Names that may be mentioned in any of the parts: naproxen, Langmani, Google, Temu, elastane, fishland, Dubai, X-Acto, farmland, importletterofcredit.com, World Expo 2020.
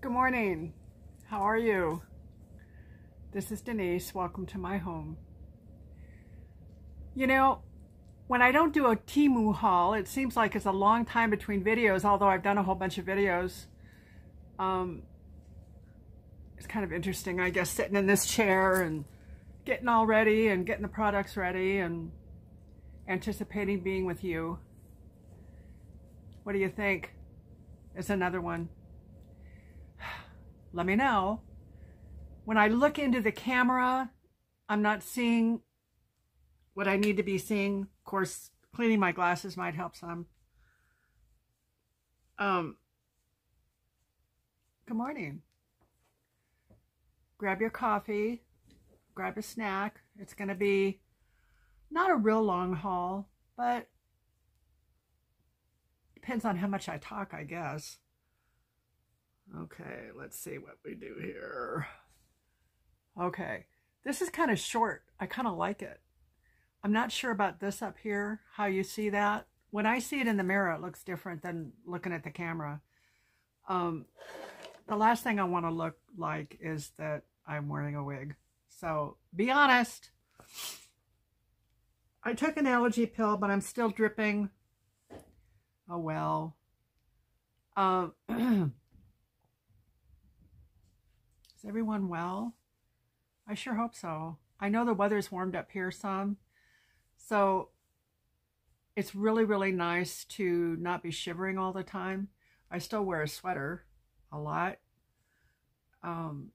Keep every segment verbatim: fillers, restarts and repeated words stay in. Good morning. How are you? This is Denise. Welcome to my home. You know, when I don't do a Temu haul, it seems like it's a long time between videos, although I've done a whole bunch of videos. Um, it's kind of interesting, I guess, sitting in this chair and getting all ready and getting the products ready and anticipating being with you. What do you think? It's another one. Let me know. When I look into the camera, I'm not seeing what I need to be seeing. Of course, cleaning my glasses might help some. Um, good morning. Grab your coffee. Grab a snack. It's going to be not a real long haul, but depends on how much I talk, I guess. Okay, let's see what we do here. Okay, this is kind of short. I kind of like it. I'm not sure about this up here, how you see that. When I see it in the mirror, it looks different than looking at the camera. Um, the last thing I want to look like is that I'm wearing a wig. So, be honest. I took an allergy pill, but I'm still dripping. Oh, well. Um... Uh, Is everyone well? I sure hope so. I know the weather's warmed up here some, so it's really, really nice to not be shivering all the time. I still wear a sweater a lot. Um,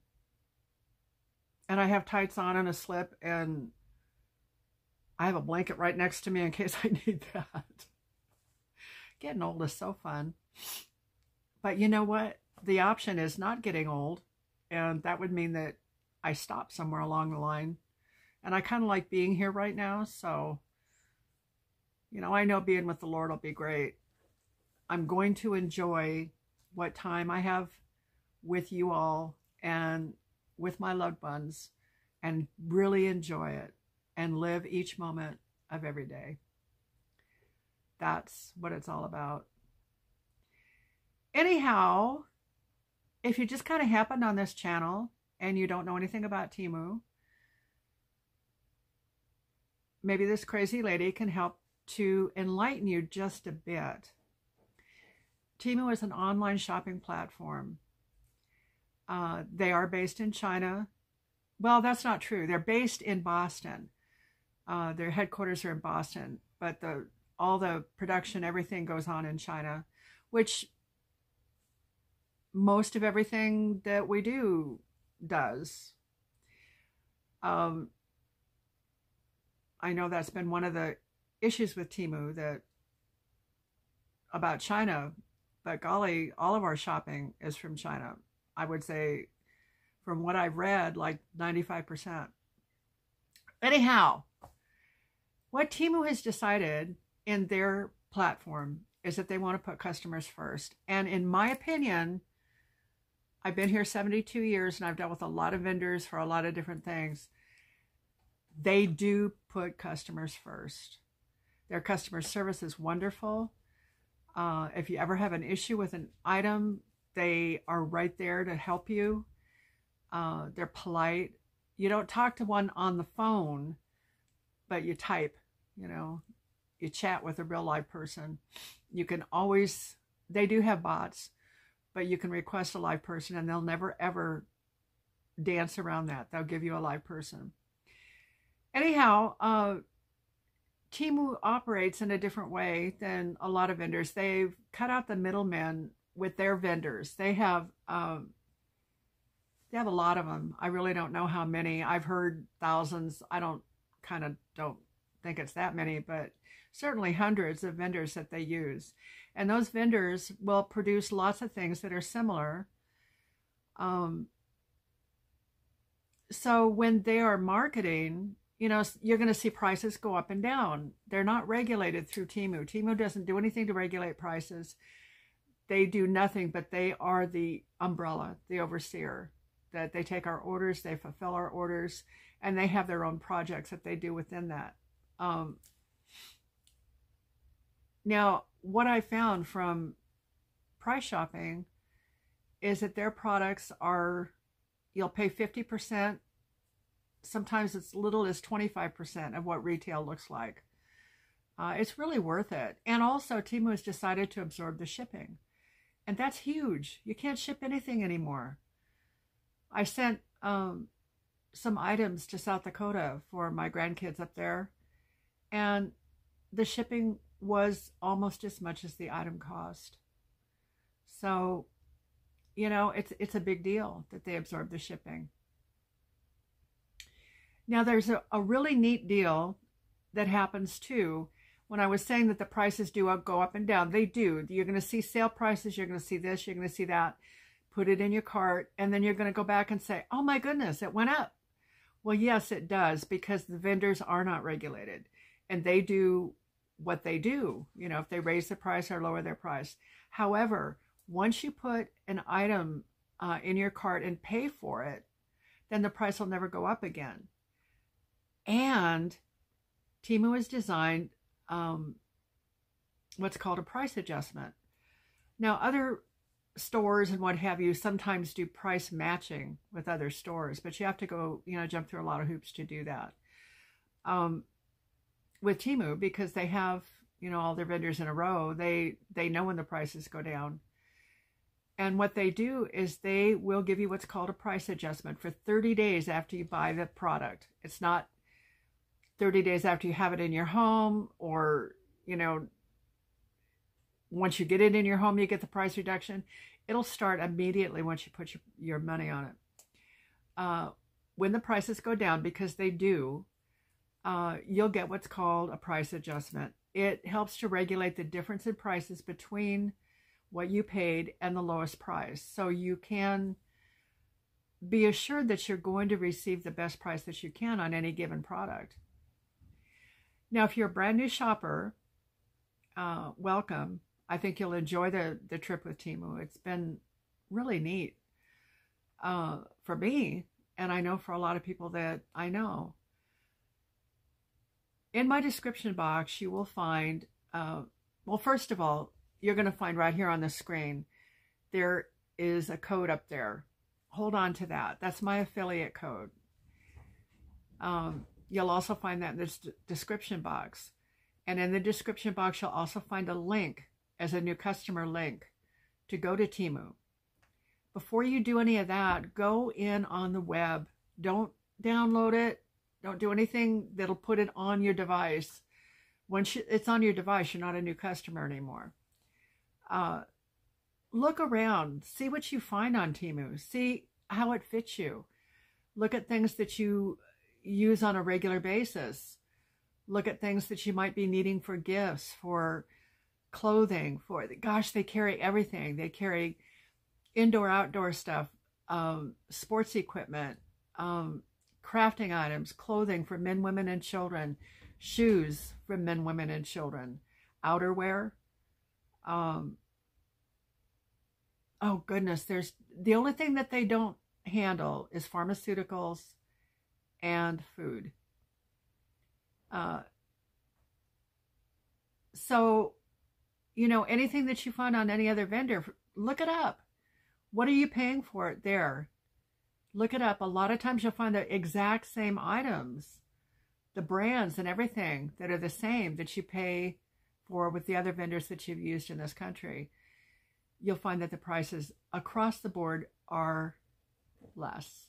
and I have tights on and a slip, and I have a blanket right next to me in case I need that. Getting old is so fun. But you know what? The option is not getting old. And that would mean that I stop somewhere along the line. And I kind of like being here right now. So, you know, I know being with the Lord will be great. I'm going to enjoy what time I have with you all and with my loved ones. And really enjoy it. And live each moment of every day. That's what it's all about. Anyhow, if you just kind of happened on this channel and you don't know anything about Temu, maybe this crazy lady can help to enlighten you just a bit. Temu is an online shopping platform. Uh, they are based in China. Well, that's not true. They're based in Boston. Uh, their headquarters are in Boston, but the all the production, everything goes on in China, which most of everything that we do does. Um, I know that's been one of the issues with Temu that about China, but golly, all of our shopping is from China. I would say from what I've read, like ninety-five percent. Anyhow, what Temu has decided in their platform is that they want to put customers first. And in my opinion, I've been here seventy-two years and I've dealt with a lot of vendors for a lot of different things. They do put customers first. Their customer service is wonderful. Uh, if you ever have an issue with an item, they are right there to help you. Uh, they're polite. You don't talk to one on the phone, but you type, you know, you chat with a real live person. You can always, they do have bots, but you can request a live person and they'll never ever dance around that. They'll give you a live person. Anyhow, uh, Temu operates in a different way than a lot of vendors. They've cut out the middlemen with their vendors. They have, um, they have a lot of them. I really don't know how many. I've heard thousands. I don't kind of don't think it's that many, but certainly hundreds of vendors that they use. And those vendors will produce lots of things that are similar. Um, so when they are marketing, you know, you're going to see prices go up and down. They're not regulated through Temu. Temu doesn't do anything to regulate prices. They do nothing, but they are the umbrella, the overseer, that they take our orders, they fulfill our orders, and they have their own projects that they do within that. Um, Now, what I found from price shopping is that their products are, you'll pay fifty percent. Sometimes it's little as twenty-five percent of what retail looks like. Uh, it's really worth it. And also, Temu has decided to absorb the shipping. And that's huge. You can't ship anything anymore. I sent um, some items to South Dakota for my grandkids up there. And the shipping was almost as much as the item cost. So, you know, it's, it's a big deal that they absorb the shipping. Now, there's a, a really neat deal that happens, too. When I was saying that the prices do go up and down, they do. You're going to see sale prices. You're going to see this. You're going to see that. Put it in your cart. And then you're going to go back and say, oh, my goodness, it went up. Well, yes, it does, because the vendors are not regulated. And they do what they do, you know, if they raise the price or lower their price. However, once you put an item uh, in your cart and pay for it, then the price will never go up again. And Temu has designed um, what's called a price adjustment. Now, other stores and what have you sometimes do price matching with other stores, but you have to go, you know, jump through a lot of hoops to do that. Um, with Temu, because they have, you know, all their vendors in a row, they, they know when the prices go down. And what they do is they will give you what's called a price adjustment for thirty days after you buy the product. It's not thirty days after you have it in your home, or, you know, once you get it in your home, you get the price reduction. It'll start immediately once you put your, your money on it. Uh, when the prices go down, because they do, uh, you'll get what's called a price adjustment. It helps to regulate the difference in prices between what you paid and the lowest price. So you can be assured that you're going to receive the best price that you can on any given product. Now, if you're a brand new shopper, uh, welcome. I think you'll enjoy the, the trip with Temu. It's been really neat uh, for me, and I know for a lot of people that I know. In my description box, you will find, uh, well, first of all, you're going to find right here on the screen, there is a code up there. Hold on to that. That's my affiliate code. Um, you'll also find that in this description box. And in the description box, you'll also find a link as a new customer link to go to Temu. Before you do any of that, go in on the web. Don't download it. Don't do anything that'll put it on your device. Once it's on your device, you're not a new customer anymore. Uh, look around, see what you find on Temu, see how it fits you. Look at things that you use on a regular basis. Look at things that you might be needing for gifts, for clothing, for, gosh, they carry everything. They carry indoor, outdoor stuff, um, sports equipment, um, crafting items, clothing for men, women, and children, shoes for men, women, and children, outerwear. Um, oh goodness, there's, the only thing that they don't handle is pharmaceuticals and food. Uh, so, you know, anything that you find on any other vendor, look it up. What are you paying for it there? Look it up. A lot of times you'll find the exact same items, the brands and everything that are the same that you pay for with the other vendors that you've used in this country. You'll find that the prices across the board are less.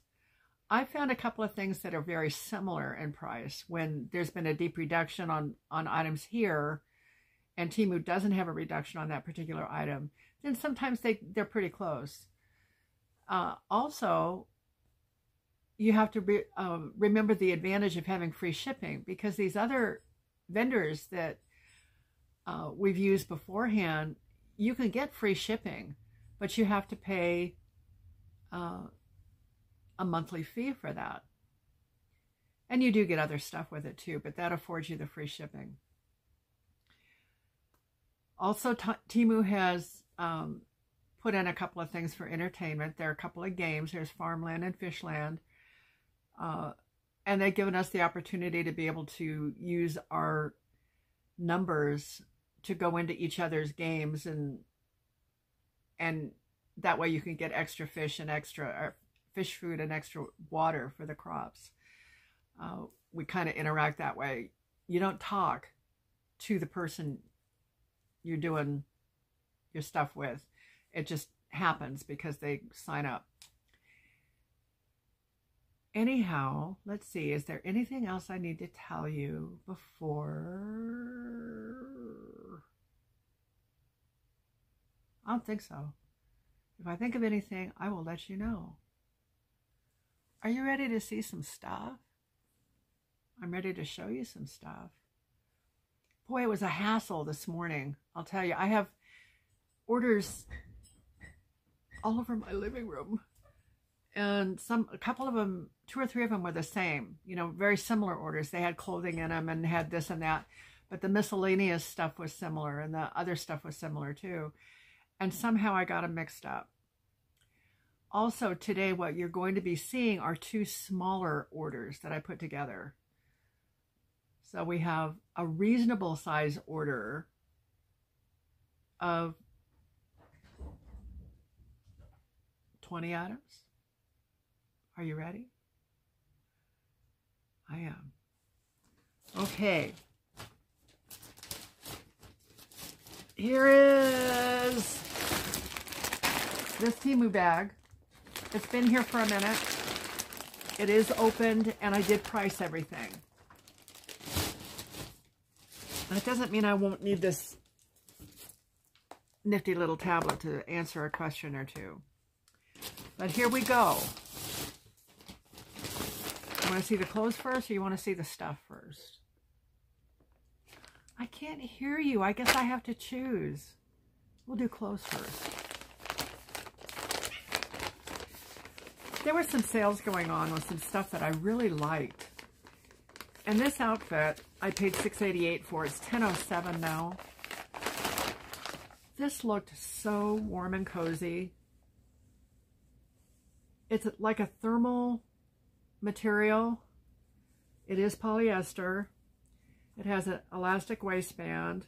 I found a couple of things that are very similar in price when there's been a deep reduction on, on items here, and Temu doesn't have a reduction on that particular item. Then sometimes they, they're pretty close. Uh, also, you have to re, um, remember the advantage of having free shipping, because these other vendors that Uh, we've used beforehand, you can get free shipping, but you have to pay uh, a monthly fee for that. And you do get other stuff with it too, but that affords you the free shipping. Also, Temu has um, put in a couple of things for entertainment. There are a couple of games. There's Farmland and Fishland. Uh, and they've given us the opportunity to be able to use our numbers to go into each other's games and and that way you can get extra fish and extra or fish food and extra water for the crops. Uh, we kind of interact that way. You don't talk to the person you're doing your stuff with. It just happens because they sign up. Anyhow, let's see, is there anything else I need to tell you before? I don't think so. If I think of anything, I will let you know. Are you ready to see some stuff? I'm ready to show you some stuff. Boy, it was a hassle this morning. I'll tell you, I have orders all over my living room. And some, a couple of them, two or three of them were the same, you know, very similar orders. They had clothing in them and had this and that, but the miscellaneous stuff was similar and the other stuff was similar too. And somehow I got them mixed up. Also today, what you're going to be seeing are two smaller orders that I put together. So we have a reasonable size order of twenty items. Are you ready? I am. Okay. Here is this Temu bag. It's been here for a minute. It is opened and I did price everything. That doesn't mean I won't need this nifty little tablet to answer a question or two. But here we go. You want to see the clothes first or you want to see the stuff first? I can't hear you. I guess I have to choose. We'll do clothes first. There were some sales going on with some stuff that I really liked. And this outfit, I paid six eighty-eight for. It's ten oh seven now. This looked so warm and cozy. It's like a thermal material. It is polyester. It has an elastic waistband.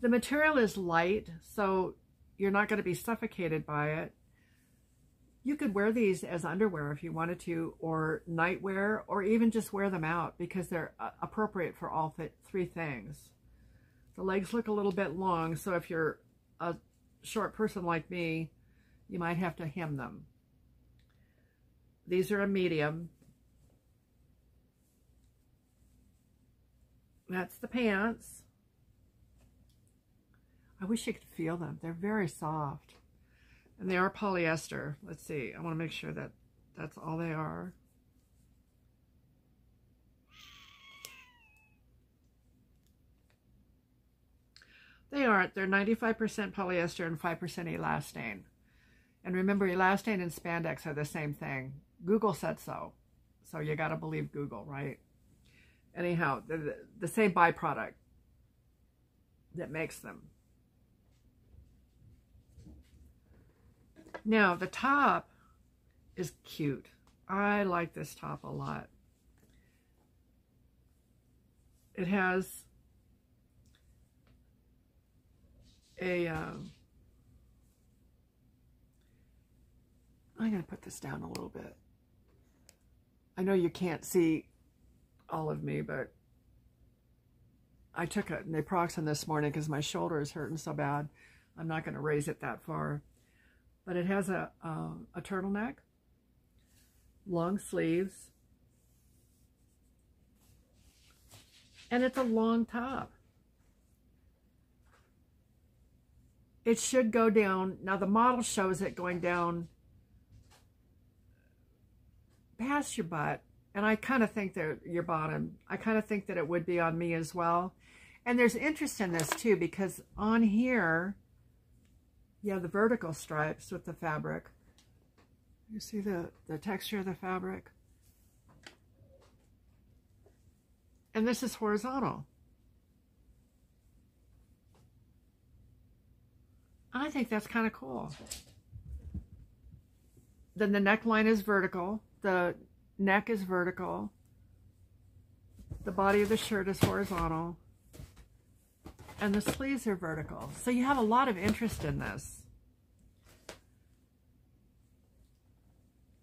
The material is light, so you're not going to be suffocated by it. You could wear these as underwear if you wanted to, or nightwear, or even just wear them out because they're appropriate for all th- three things. The legs look a little bit long, so if you're a short person like me, you might have to hem them. These are a medium. That's the pants. I wish you could feel them. They're very soft. And they are polyester. Let's see. I want to make sure that that's all they are. They aren't. They're ninety-five percent polyester and five percent elastane. And remember, elastane and spandex are the same thing. Google said so. So you got to believe Google, right? Anyhow, the, the same byproduct that makes them. Now, the top is cute. I like this top a lot. It has a... Um, I'm going to put this down a little bit. I know you can't see all of me, but I took a naproxen this morning because my shoulder is hurting so bad. I'm not going to raise it that far. But it has a, uh, a turtleneck, long sleeves, and it's a long top. It should go down. Now, the model shows it going down past your butt, and I kind of think that your bottom, I kind of think that it would be on me as well. And there's interest in this too, because on here, you have the vertical stripes with the fabric. You see the, the texture of the fabric? And this is horizontal. I think that's kind of cool. Then the neckline is vertical. The neck is vertical. The body of the shirt is horizontal. And the sleeves are vertical. So you have a lot of interest in this.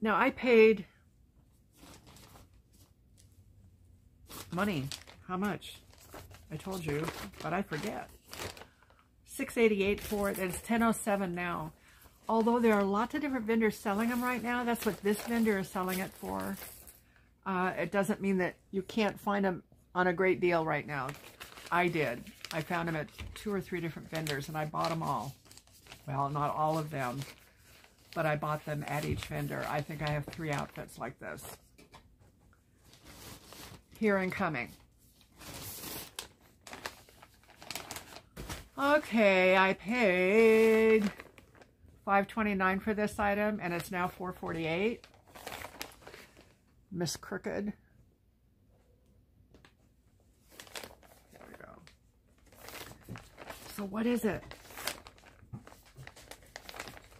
Now I paid money. How much? I told you, but I forget. six eighty-eight for it, and it's ten oh seven now. Although there are lots of different vendors selling them right now, that's what this vendor is selling it for. Uh, it doesn't mean that you can't find them on a great deal right now. I did. I found them at two or three different vendors, and I bought them all. Well, not all of them, but I bought them at each vendor. I think I have three outfits like this. Here and coming. Okay, I paid five twenty-nine for this item, and it's now four forty-eight. Miss Crooked. There we go. So what is it?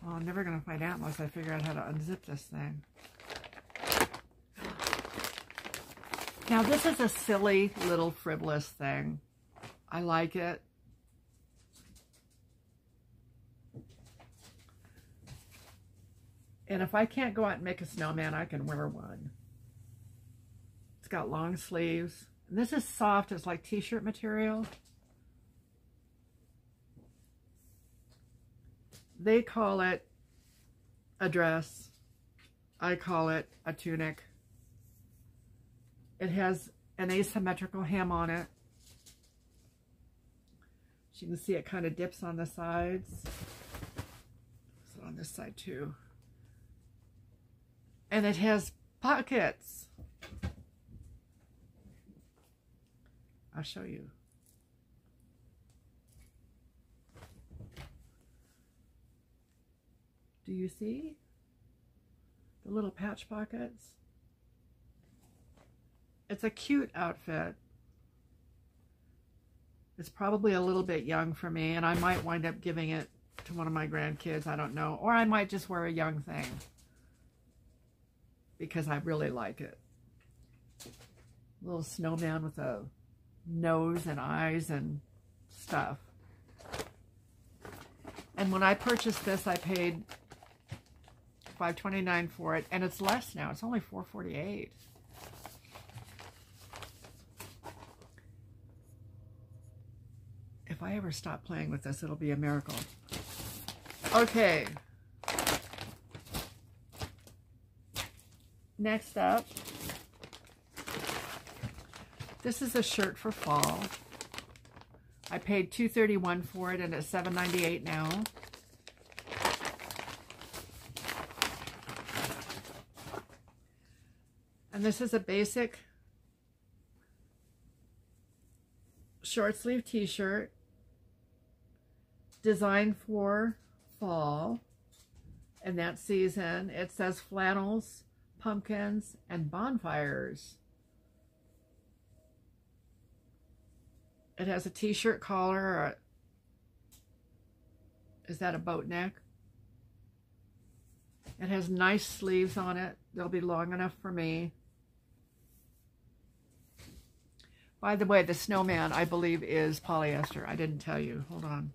Well, I'm never going to find out unless I figure out how to unzip this thing. Now, this is a silly little frivolous thing. I like it. And if I can't go out and make a snowman, I can wear one. It's got long sleeves. And this is soft. It's like t-shirt material. They call it a dress. I call it a tunic. It has an asymmetrical hem on it. As you can see, it kind of dips on the sides. So on this side too. And it has pockets. I'll show you. Do you see the little patch pockets? It's a cute outfit. It's probably a little bit young for me, and I might wind up giving it to one of my grandkids, I don't know. Or I might just wear a young thing, because I really like it. Little snowman with a nose and eyes and stuff. And when I purchased this, I paid five twenty-nine for it, and it's less now. It's only four forty-eight. If I ever stop playing with this, it'll be a miracle. Okay. Next up, this is a shirt for fall. I paid two thirty-one for it, and it's seven ninety-eight now. And this is a basic short sleeve t-shirt designed for fall and that season. It says flannels, pumpkins, and bonfires. It has a t-shirt collar. Or a, is that a boat neck? It has nice sleeves on it. They'll be long enough for me. By the way, the snowman, I believe, is polyester. I didn't tell you. Hold on.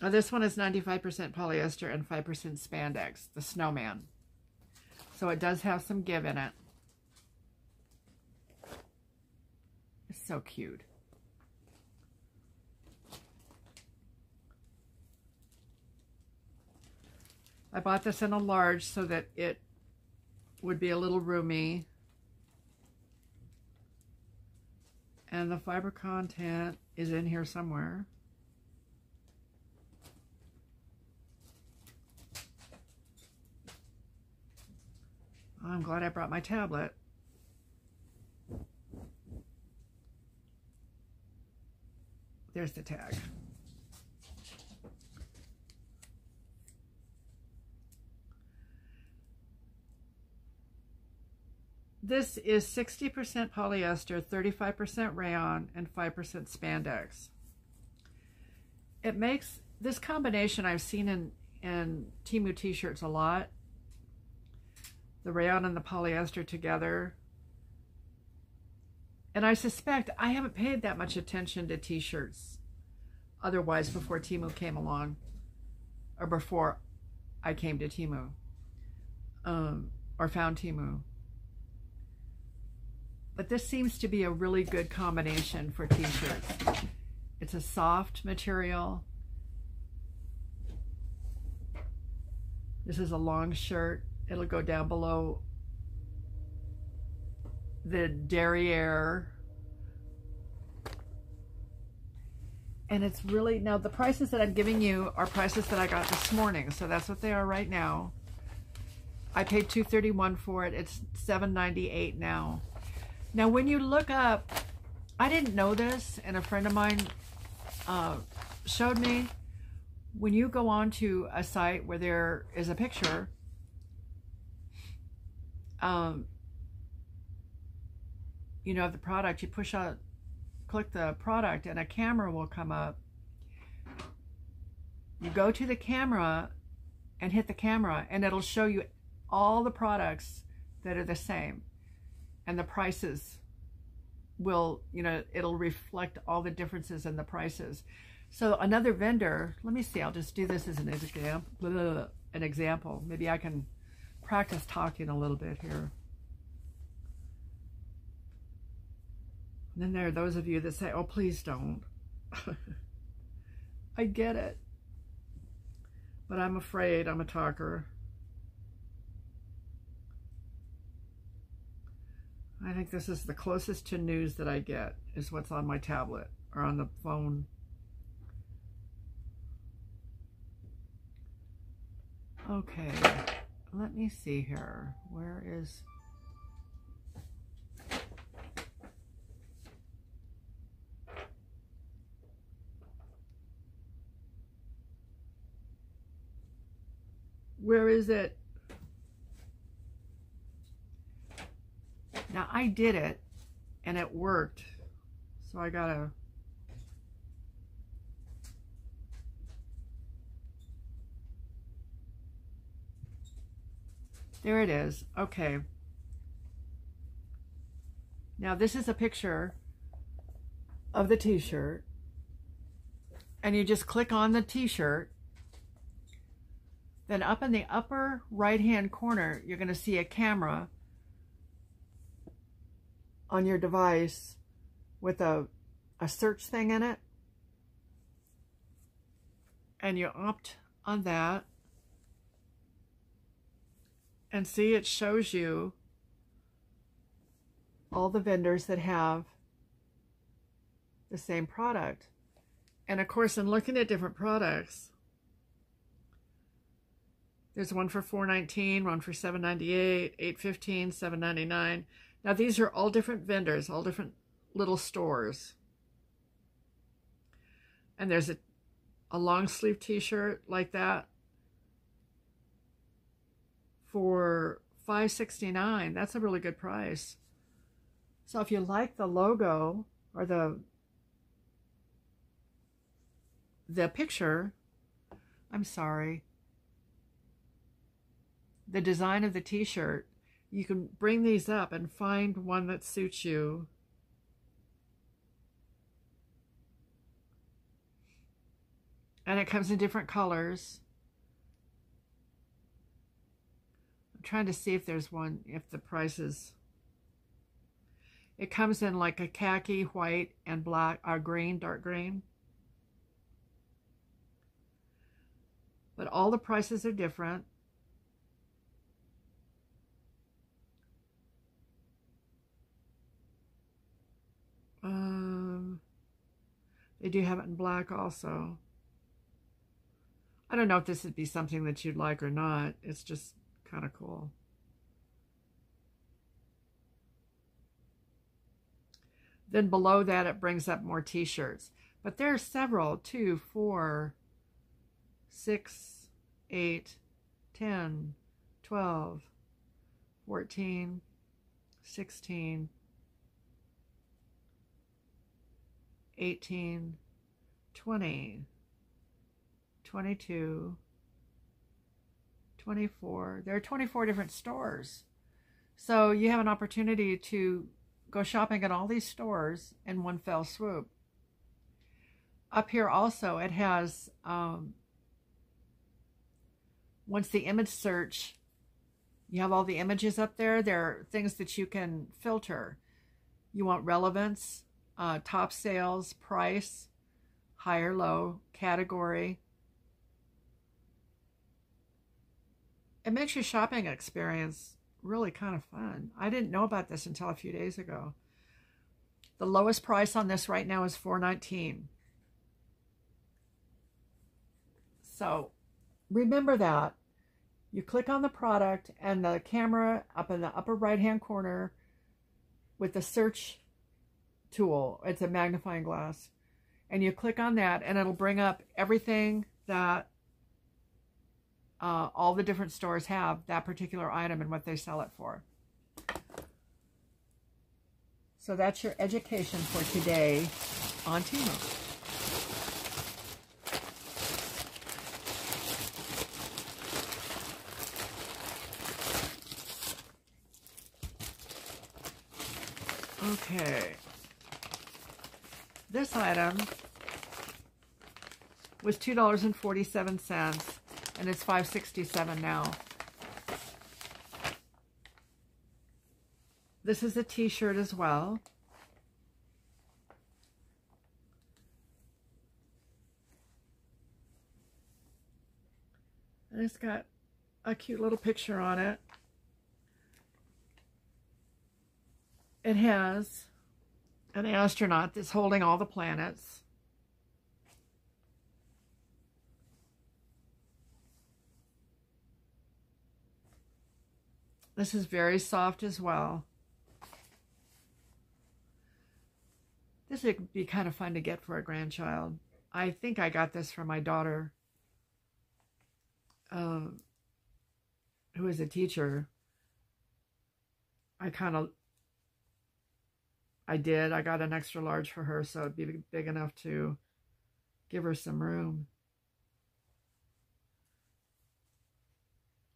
Now this one is ninety-five percent polyester and five percent spandex, the snowman. So it does have some give in it. It's so cute. I bought this in a large so that it would be a little roomy. And the fiber content is in here somewhere. I'm glad I brought my tablet. There's the tag. This is sixty percent polyester, thirty-five percent rayon, and five percent spandex. It makes this combination I've seen in, in Temu t-shirts a lot. The rayon and the polyester together. And I suspect I haven't paid that much attention to t-shirts. otherwise before Temu came along, or before I came to Temu, um, or found Temu. But this seems to be a really good combination for t-shirts. It's a soft material. This is a long shirt. It'll go down below the derriere. And it's really, now the prices that I'm giving you are prices that I got this morning. So that's what they are right now. I paid two thirty-one for it. It's seven ninety-eight now. Now when you look up, I didn't know this, and a friend of mine uh, showed me, when you go on to a site where there is a picture, um, you know, of the product, you push out, click the product, and a camera will come up. You go to the camera and hit the camera, and it'll show you all the products that are the same. And the prices will, you know, it'll reflect all the differences in the prices. So another vendor, let me see, I'll just do this as an example, an example. Maybe I can practice talking a little bit here. And then there are those of you that say, oh, please don't. I get it. But I'm afraid, I'm a talker. I think this is the closest to news that I get, is what's on my tablet or on the phone. Okay, let me see here. Where is... Where is it? Now I did it and it worked. So I gotta, there it is, okay. Now this is a picture of the t-shirt, and you just click on the t-shirt. Then up in the upper right-hand corner, you're gonna see a camera on your device with a, a search thing in it. And you opt on that. And see, it shows you all the vendors that have the same product. And of course, in looking at different products, there's one for four nineteen, one for seven ninety-eight, eight fifteen, seven ninety-nine. Now, these are all different vendors, all different little stores. And there's a, a long sleeve t-shirt like that for five sixty-nine. That's a really good price. So if you like the logo or the, the picture, I'm sorry, the design of the t-shirt, you can bring these up and find one that suits you. And it comes in different colors. I'm trying to see if there's one, if the price is... It comes in like a khaki, white, and black, or green, dark green. But all the prices are different. Um, they do have it in black also. I don't know if this would be something that you'd like or not. It's just kind of cool. Then below that, it brings up more t-shirts. But there are several, two, four, six, eight, ten, twelve, fourteen, sixteen, eighteen, twenty, twenty-two, twenty-four. There are twenty-four different stores. So you have an opportunity to go shopping at all these stores in one fell swoop. Up here also, it has, um, once the image search, you have all the images up there. There are things that you can filter. You want relevance, uh, top sales, price, high or low, category. It makes your shopping experience really kind of fun. I didn't know about this until a few days ago. The lowest price on this right now is four nineteen. So remember that. You click on the product and the camera up in the upper right-hand corner with the search tool. It's a magnifying glass. And you click on that and it'll bring up everything that Uh, all the different stores have that particular item and what they sell it for. So that's your education for today on Temu. Okay. This item was two dollars and forty-seven cents. And it's five sixty-seven now. This is a t-shirt as well. And it's got a cute little picture on it. It has an astronaut that's holding all the planets. This is very soft as well. This would be kind of fun to get for a grandchild. I think I got this for my daughter, um, who is a teacher. I kind of, I did. I got an extra large for her, so it'd be big enough to give her some room.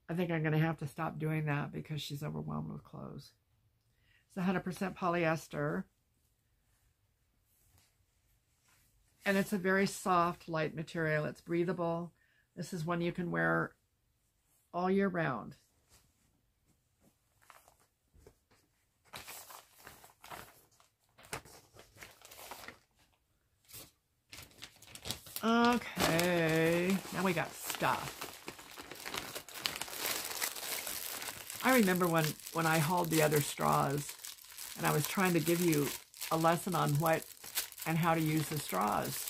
I think I'm going to have to stop doing that because she's overwhelmed with clothes. It's one hundred percent polyester. And it's a very soft, light material. It's breathable. This is one you can wear all year round. Okay. Now we got stuff. I remember when, when I hauled the other straws and I was trying to give you a lesson on what and how to use the straws.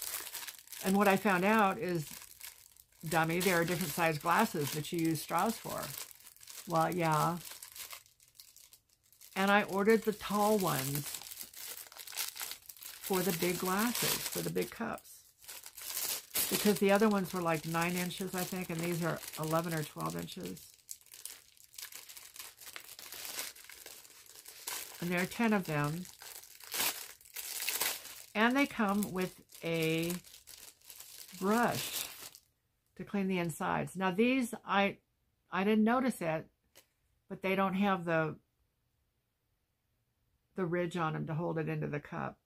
And what I found out is, dummy, there are different size glasses that you use straws for. Well, yeah. And I ordered the tall ones for the big glasses, for the big cups. Because the other ones were like nine inches, I think, and these are eleven or twelve inches. And there are ten of them. And they come with a brush to clean the insides. Now these, I I didn't notice it, but they don't have the, the ridge on them to hold it into the cup.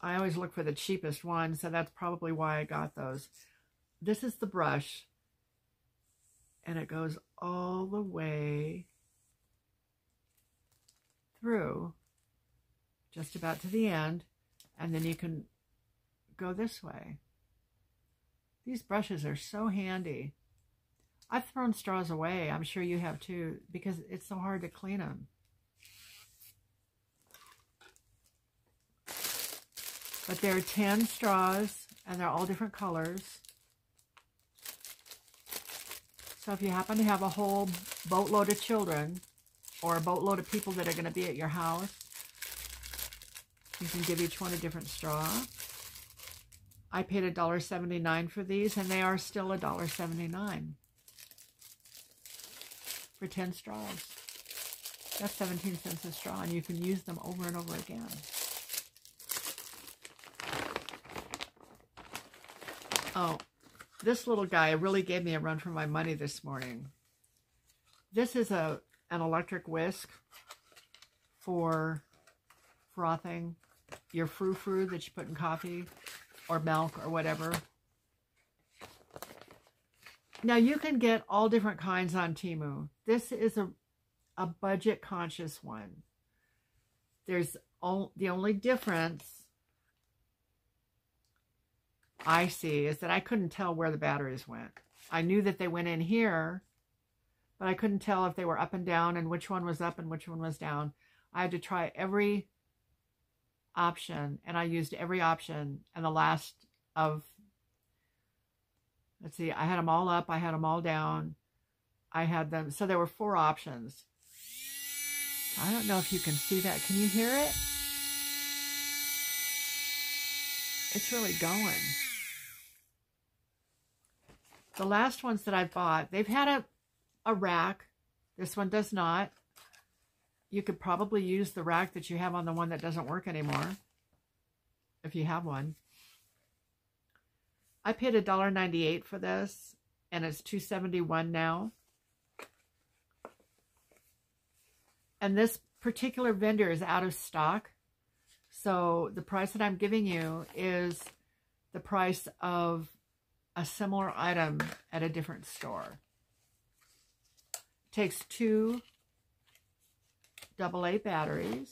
I always look for the cheapest one, so that's probably why I got those. This is the brush. And it goes all the way through, just about to the end, and then you can go this way. These brushes are so handy. I've thrown straws away, I'm sure you have too, because it's so hard to clean them. But there are ten straws, and they're all different colors. So if you happen to have a whole boatload of children or a boatload of people that are going to be at your house, you can give each one a different straw. I paid one dollar and seventy-nine cents for these, and they are still one dollar and seventy-nine cents for ten straws. That's seventeen cents a straw, and you can use them over and over again. Oh. This little guy really gave me a run for my money this morning. This is a an electric whisk for frothing your frou-frou that you put in coffee or milk or whatever. Now you can get all different kinds on Temu. This is a, a budget conscious one. There's all, the only difference I see is that I couldn't tell where the batteries went. I knew that they went in here, but I couldn't tell if they were up and down and which one was up and which one was down. I had to try every option, and I used every option, and the last of, let's see, I had them all up, I had them all down, I had them, so there were four options. I don't know if you can see that. Can you hear it? It's really going. The last ones that I bought, they've had a, a rack. This one does not. You could probably use the rack that you have on the one that doesn't work anymore, if you have one. I paid a dollar ninety-eight for this, and it's two seventy-one now. And this particular vendor is out of stock. So the price that I'm giving you is the price of a similar item at a different store. It takes two double A batteries.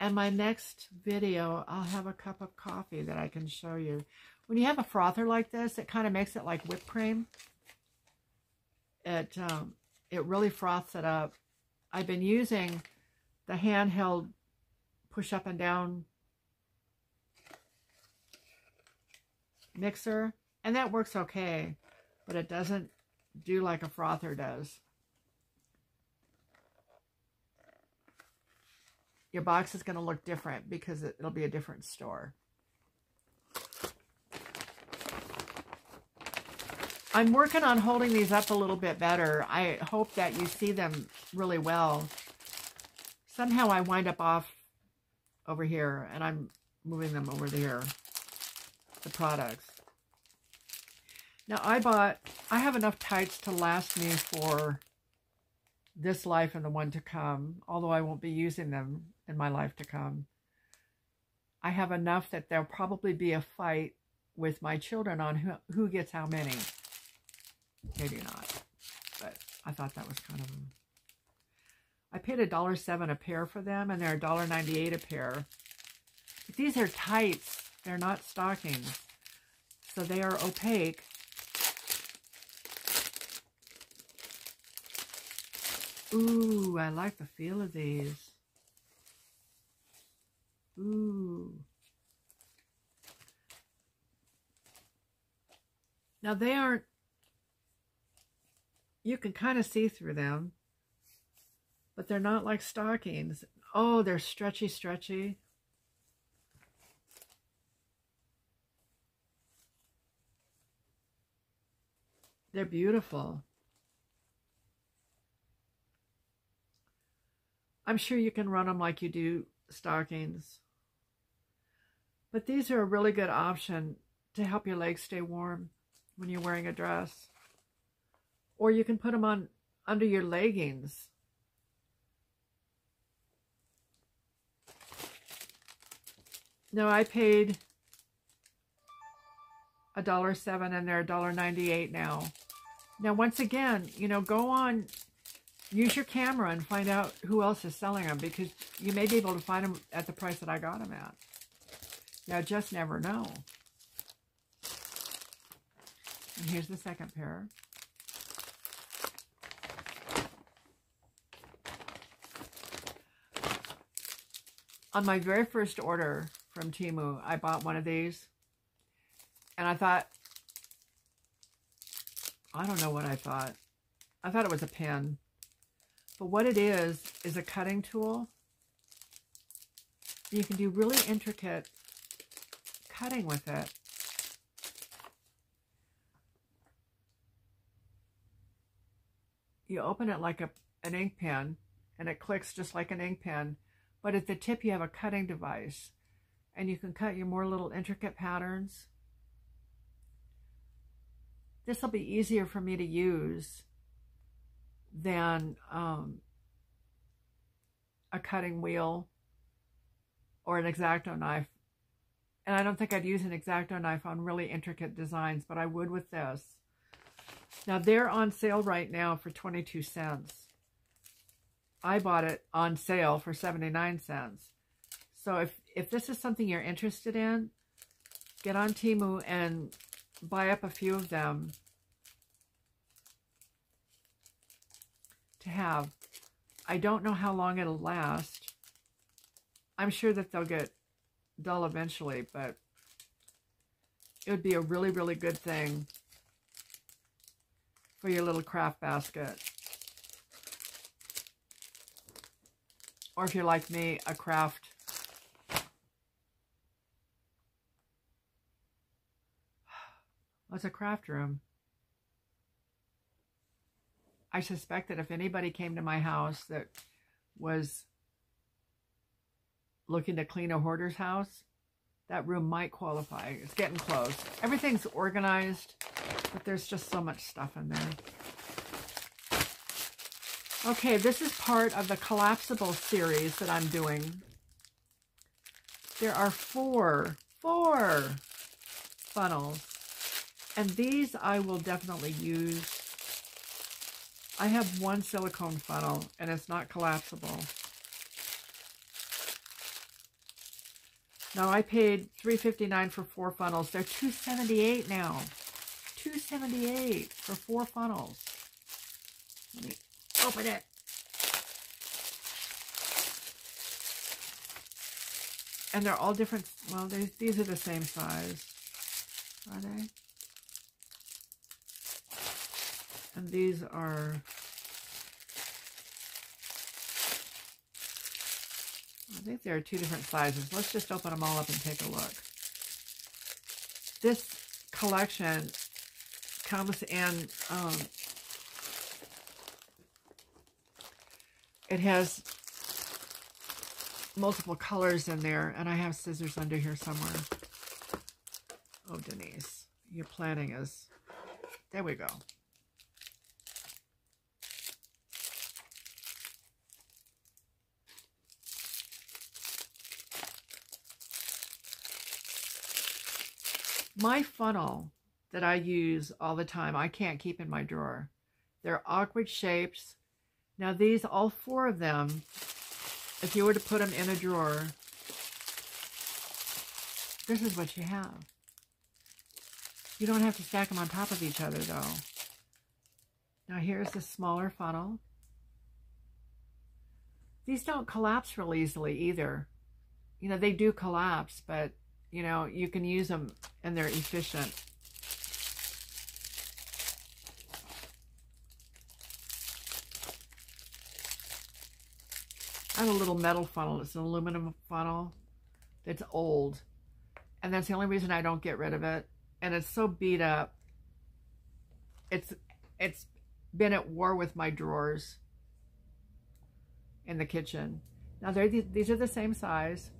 And my next video, I'll have a cup of coffee that I can show you. When you have a frother like this, it kind of makes it like whipped cream. It, um, it really froths it up. I've been using the handheld push up and down mixer, and that works okay, but it doesn't do like a frother does. Your box is going to look different because it'll be a different store. I'm working on holding these up a little bit better. I hope that you see them really well. Somehow I wind up off over here, and I'm moving them over here, the products. Now I bought, I have enough tights to last me for this life and the one to come, although I won't be using them in my life to come. I have enough that there'll probably be a fight with my children on who, who gets how many. Maybe not, but I thought that was kind of... I paid a dollar seven a pair for them, and they're a dollar ninety-eight a pair. But these are tights. They're not stockings. So they are opaque. Ooh, I like the feel of these. Ooh. Now they aren't, you can kind of see through them, but they're not like stockings. Oh, they're stretchy, stretchy. They're beautiful. I'm sure you can run them like you do stockings. But these are a really good option to help your legs stay warm when you're wearing a dress. Or you can put them on under your leggings. No, I paid a dollar seven and they're a dollar ninety-eight now. Now, once again, you know, go on... Use your camera and find out who else is selling them, because you may be able to find them at the price that I got them at. You just never know. And here's the second pair. On my very first order from Temu, I bought one of these. And I thought, I don't know what I thought. I thought it was a pen. But what it is, is a cutting tool. You can do really intricate cutting with it. You open it like a, an ink pen, and it clicks just like an ink pen. But at the tip, you have a cutting device. And you can cut your more little intricate patterns. This will be easier for me to use than um, a cutting wheel or an X-Acto knife. And I don't think I'd use an X-Acto knife on really intricate designs, but I would with this. Now, they're on sale right now for twenty-two cents. I bought it on sale for seventy-nine cents. So if, if this is something you're interested in, get on Temu and buy up a few of them to have. I don't know how long it'll last. I'm sure that they'll get dull eventually, but it would be a really, really good thing for your little craft basket. Or if you're like me, a craft what's a craft room? I suspect that if anybody came to my house that was looking to clean a hoarder's house, that room might qualify. It's getting close. Everything's organized, but there's just so much stuff in there. Okay, this is part of the collapsible series that I'm doing. There are four, four funnels, and these I will definitely use. I have one silicone funnel, and it's not collapsible. Now, I paid three fifty-nine for four funnels. They're two seventy-eight now. two seventy-eight for four funnels. Let me open it. And they're all different. Well, these are the same size. Are they? And these are, I think there are two different sizes. Let's just open them all up and take a look. This collection comes in, um, it has multiple colors in there, and I have scissors under here somewhere. Oh, Denise, your planning is, there we go. My funnel that I use all the time, I can't keep in my drawer. They're awkward shapes. Now these, all four of them, if you were to put them in a drawer, this is what you have. You don't have to stack them on top of each other, though. Now here's the smaller funnel. These don't collapse real easily either. You know, they do collapse, but you know, you can use them and they're efficient. I have a little metal funnel. It's an aluminum funnel that's old. And that's the only reason I don't get rid of it. And it's so beat up. It's it's been at war with my drawers in the kitchen. Now, they're th- these are the same size.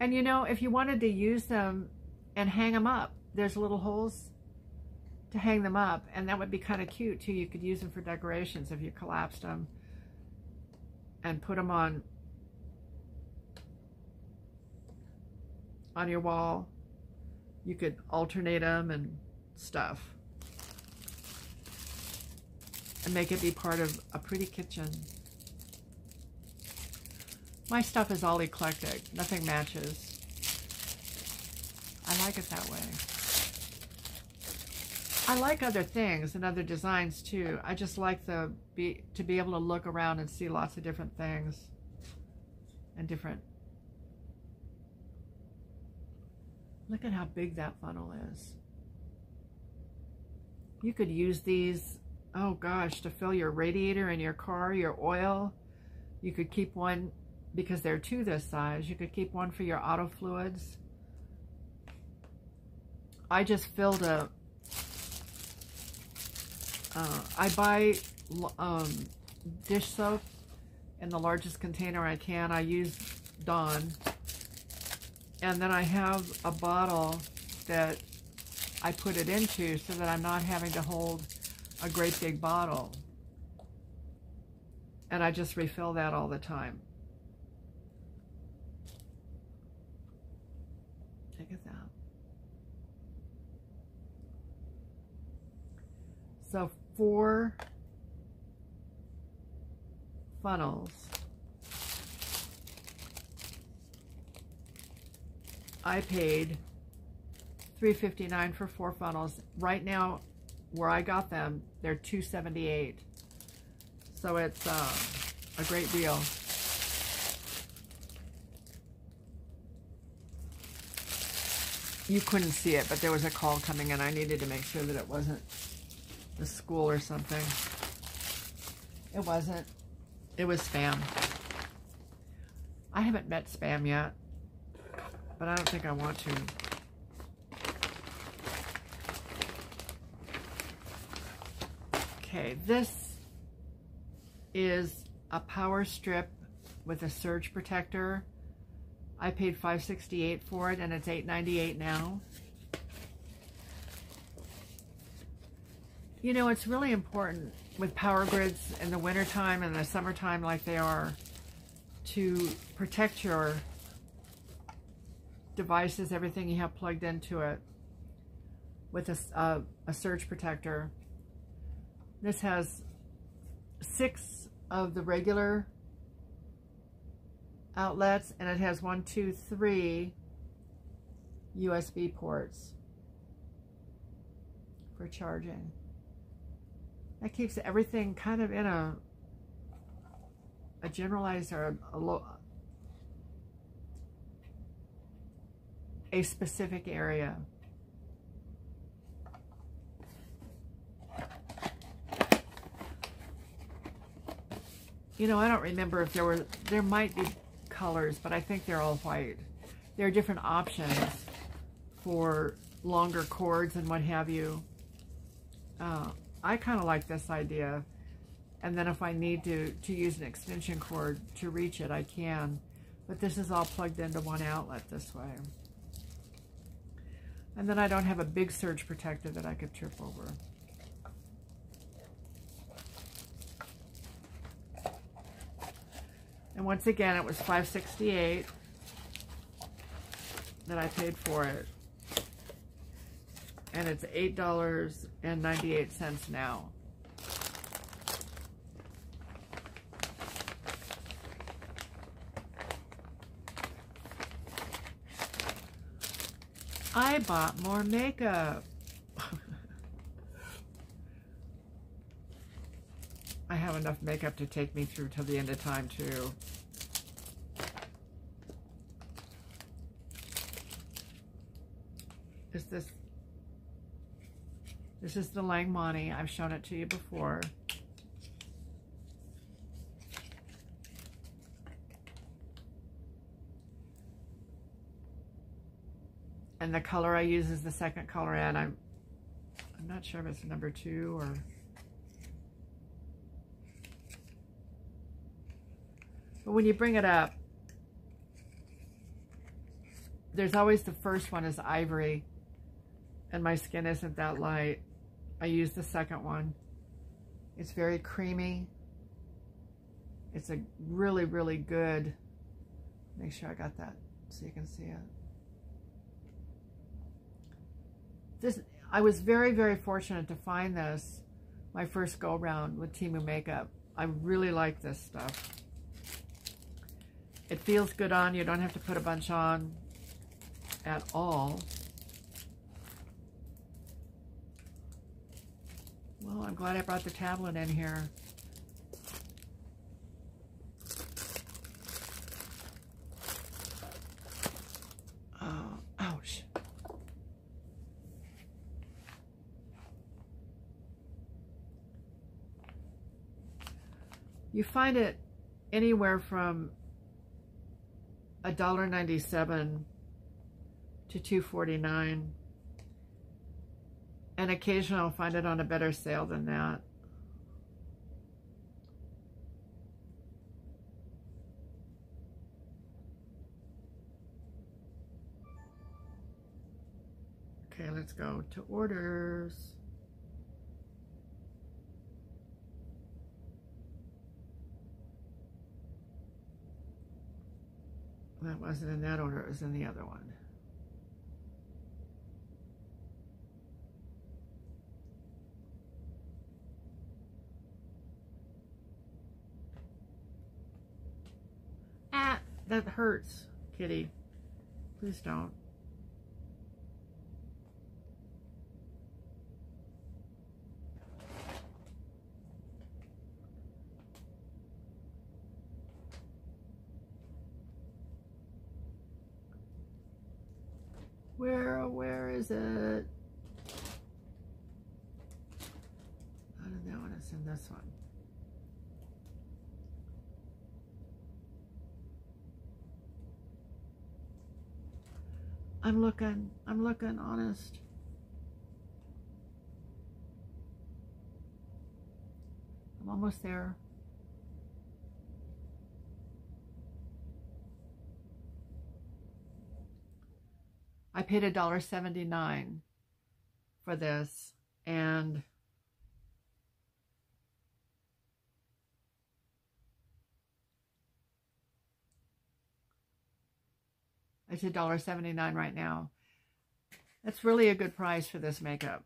And, you know, if you wanted to use them and hang them up, there's little holes to hang them up. And that would be kind of cute, too. You could use them for decorations if you collapsed them and put them on, on your wall. You could alternate them and stuff. And make it be part of a pretty kitchen. My stuff is all eclectic. Nothing matches. I like it that way. I like other things and other designs too. I just like the be, to be able to look around and see lots of different things and different. Look at how big that funnel is. You could use these, oh gosh, to fill your radiator in your car, your oil. You could keep one, because they're two this size, you could keep one for your auto fluids. I just filled a, uh, I buy um, dish soap in the largest container I can. I use Dawn. And then I have a bottle that I put it into so that I'm not having to hold a great big bottle. And I just refill that all the time. Check us out. So four funnels. I paid three fifty-nine for four funnels. Right now, where I got them, they're two seventy-eight. So it's uh, a great deal. You couldn't see it, but there was a call coming in. I needed to make sure that it wasn't the school or something. It wasn't. It was spam. I haven't met spam yet, but I don't think I want to. Okay, this is a power strip with a surge protector. I paid five sixty-eight for it, and it's eight ninety-eight now. You know, it's really important with power grids in the wintertime and the summertime like they are to protect your devices, everything you have plugged into it with a, a, a surge protector. This has six of the regular outlets, and it has one, two, three U S B ports for charging. That keeps everything kind of in a a generalized or a, a, low, a specific area. You know, I don't remember if there were, there might be colors, but I think they're all white. There are different options for longer cords and what have you. Uh, I kind of like this idea. And then if I need to, to use an extension cord to reach it, I can. But this is all plugged into one outlet this way. And then I don't have a big surge protector that I could trip over. And once again, it was five sixty-eight that I paid for it. And it's eight ninety-eight now. I bought more makeup. I have enough makeup to take me through till the end of time, too. Is this, this is the Langmani. I've shown it to you before. And the color I use is the second color in. I'm, I'm not sure if it's number two or... But when you bring it up, there's always the first one is ivory, and my skin isn't that light. I use the second one. It's very creamy. It's a really, really good. Make sure I got that so you can see it. This, I was very, very fortunate to find this my first go round with Temu makeup. I really like this stuff. It feels good on. You don't have to put a bunch on at all. Well, I'm glad I brought the tablet in here. Oh, ouch. You find it anywhere from a dollar ninety-seven to two forty-nine, and occasionally I'll find it on a better sale than that. Okay, let's go to orders. That wasn't in that order, it was in the other one. that hurts, kitty. Please don't. Where, where is it? Not in that one, it's in this one. I'm looking, I'm looking, honest. I'm almost there. I paid a dollar seventy-nine for this, and it's a dollar seventy-nine right now. That's really a good price for this makeup.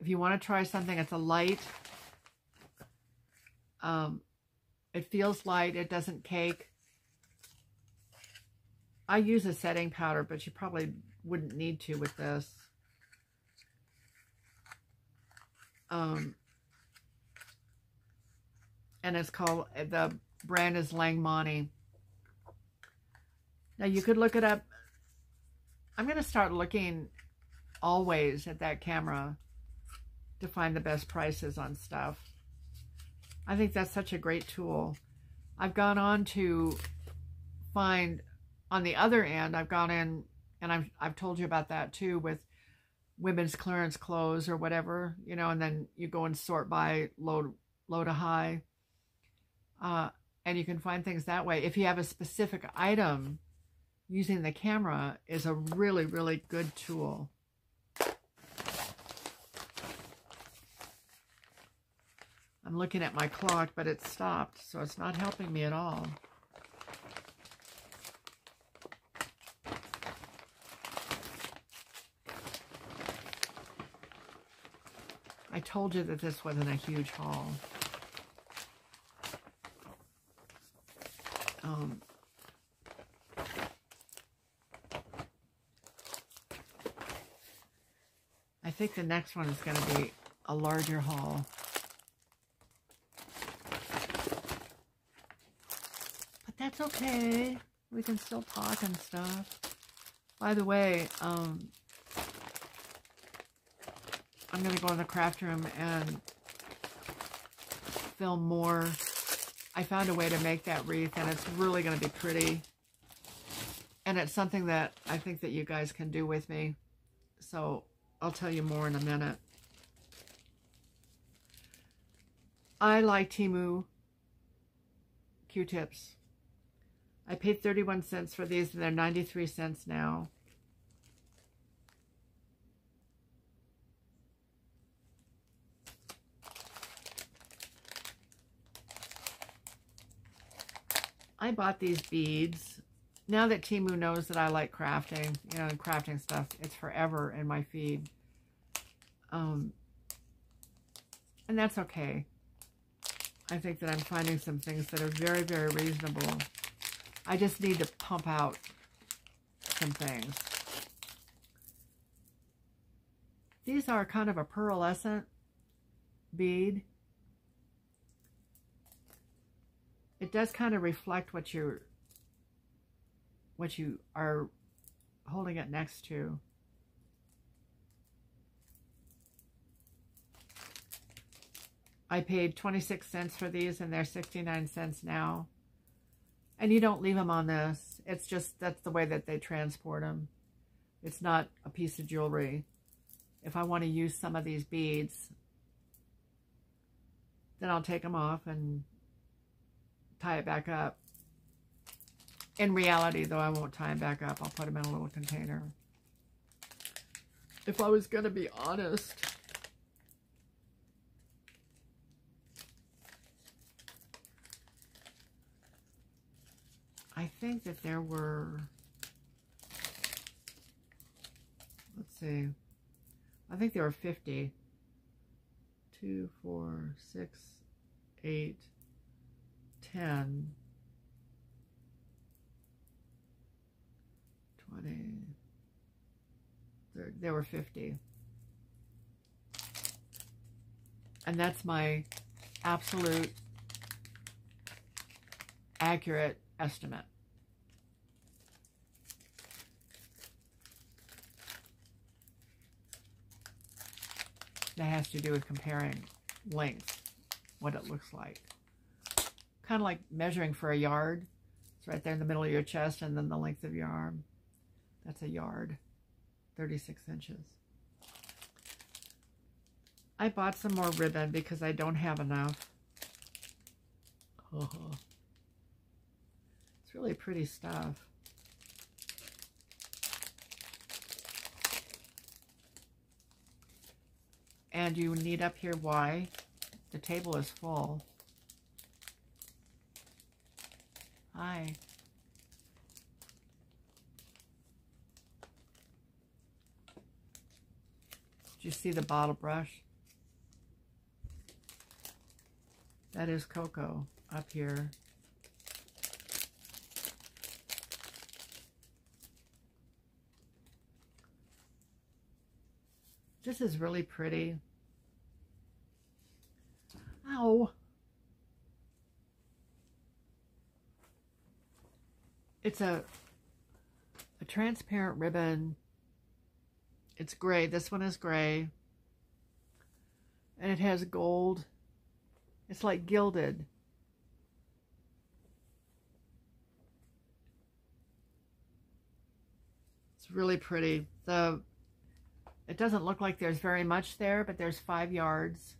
If you want to try something, it's a light. Um, it feels light. It doesn't cake. I use a setting powder, but you probably wouldn't need to with this. Um, and it's called, the brand is Langmani. Now you could look it up. I'm going to start looking always at that camera to find the best prices on stuff. I think that's such a great tool. I've gone on to find... On the other end, I've gone in, and I've, I've told you about that too, with women's clearance clothes or whatever, you know, and then you go and sort by low, low to high. Uh, and you can find things that way. If you have a specific item, using the camera is a really, really good tool. I'm looking at my clock, but it stopped, so it's not helping me at all. I told you that this wasn't a huge haul. Um, I think the next one is going to be a larger haul. But that's okay. We can still talk and stuff. By the way, um... I'm going to go in the craft room and film more. I found a way to make that wreath, and it's really going to be pretty. And it's something that I think that you guys can do with me. So I'll tell you more in a minute. I like Temu Q-tips. I paid thirty-one cents for these, and they're ninety-three cents now. I bought these beads. Now that Temu knows that I like crafting, you know, and crafting stuff, it's forever in my feed. Um, and that's okay. I think that I'm finding some things that are very, very reasonable. I just need to pump out some things. These are kind of a pearlescent bead. It does kind of reflect what you're, what you are holding it next to. I paid twenty-six cents for these, and they're sixty-nine cents now. And you don't leave them on this. It's just, that's the way that they transport them. It's not a piece of jewelry. If I want to use some of these beads, then I'll take them off and tie it back up. In reality, though, I won't tie them back up. I'll put them in a little container. If I was going to be honest, I think that there were, let's see, I think there were fifty. Two, four, six, eight, ten, What are they were fifty. And that's my absolute accurate estimate. That has to do with comparing length, what it looks like. Kind of like measuring for a yard. It's right there in the middle of your chest and then the length of your arm. That's a yard, thirty-six inches. I bought some more ribbon because I don't have enough. Oh, it's really pretty stuff. And you need up here why the table is full. Hi. Did you see the bottle brush? That is cocoa up here. This is really pretty. Ow. It's a, a transparent ribbon. It's gray. This one is gray. And it has gold. It's like gilded. It's really pretty. The it doesn't look like there's very much there, but there's five yards.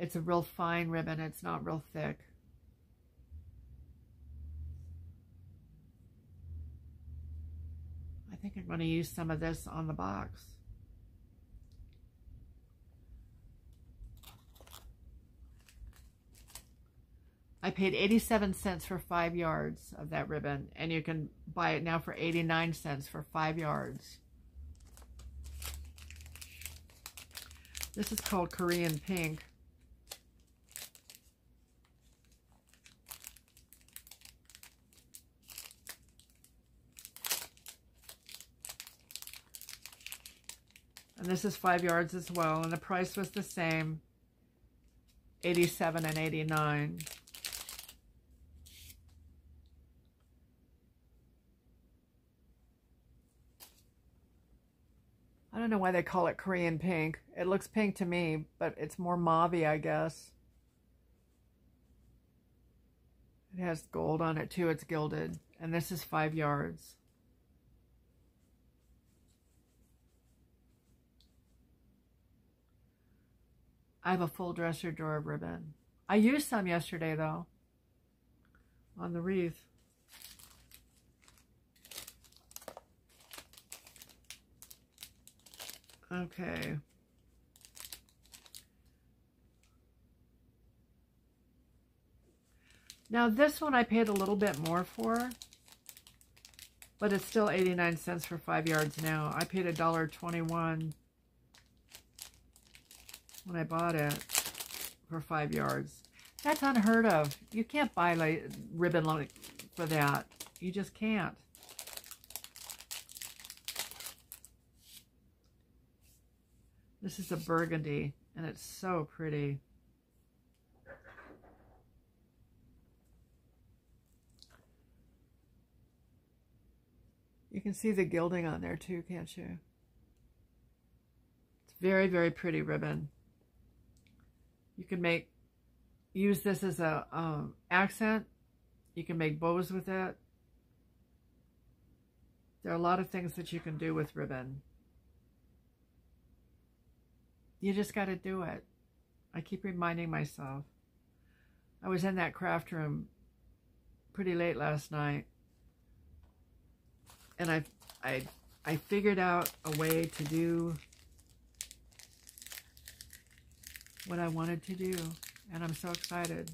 It's a real fine ribbon. It's not real thick. I think I'm going to use some of this on the box. I paid eighty-seven cents for five yards of that ribbon, and you can buy it now for eighty-nine cents for five yards. This is called Korean Pink. And this is five yards as well, and the price was the same, eighty-seven and eighty-nine. I don't know why they call it Korean Pink. It looks pink to me, but it's more mauve-y, I guess. It has gold on it too. It's gilded. And this is five yards. I have a full dresser drawer of ribbon. I used some yesterday, though, on the wreath. Okay. Now this one I paid a little bit more for, but it's still eighty-nine cents for five yards now. I paid a dollar twenty-one when I bought it for five yards. That's unheard of. You can't buy like ribbon like for that. You just can't. This is a burgundy, and it's so pretty. You can see the gilding on there too, can't you? It's very, very pretty ribbon. You can make, use this as a um, accent. You can make bows with it. There are a lot of things that you can do with ribbon. You just got to do it. I keep reminding myself. I was in that craft room pretty late last night, and I I I figured out a way to do what I wanted to do, and I'm so excited.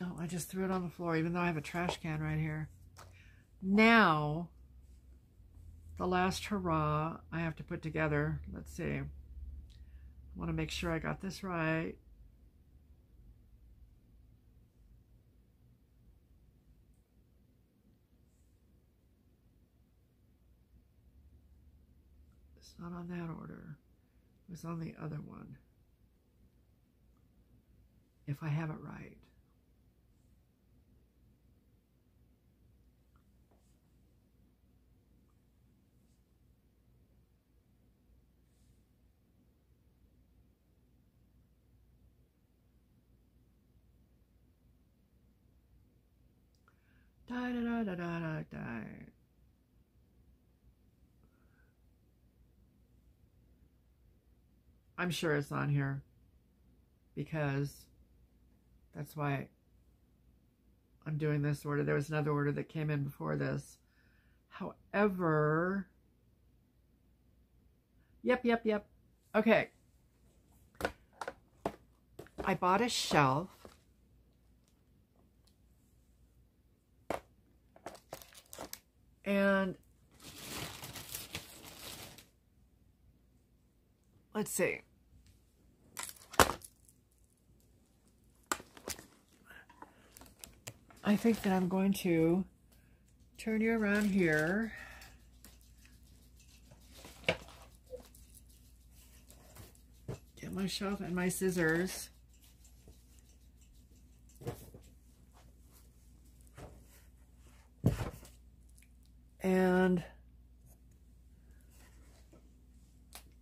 Oh, I just threw it on the floor, even though I have a trash can right here. Now, the last hurrah I have to put together. Let's see. I want to make sure I got this right. It's not on that order. It was on the other one, if I have it right. Da da da da da da da. I'm sure it's on here because that's why I'm doing this order. There was another order that came in before this. However, yep, yep, yep. Okay. I bought a shelf. And let's see. I think that I'm going to turn you around here. Get my shelf and my scissors. And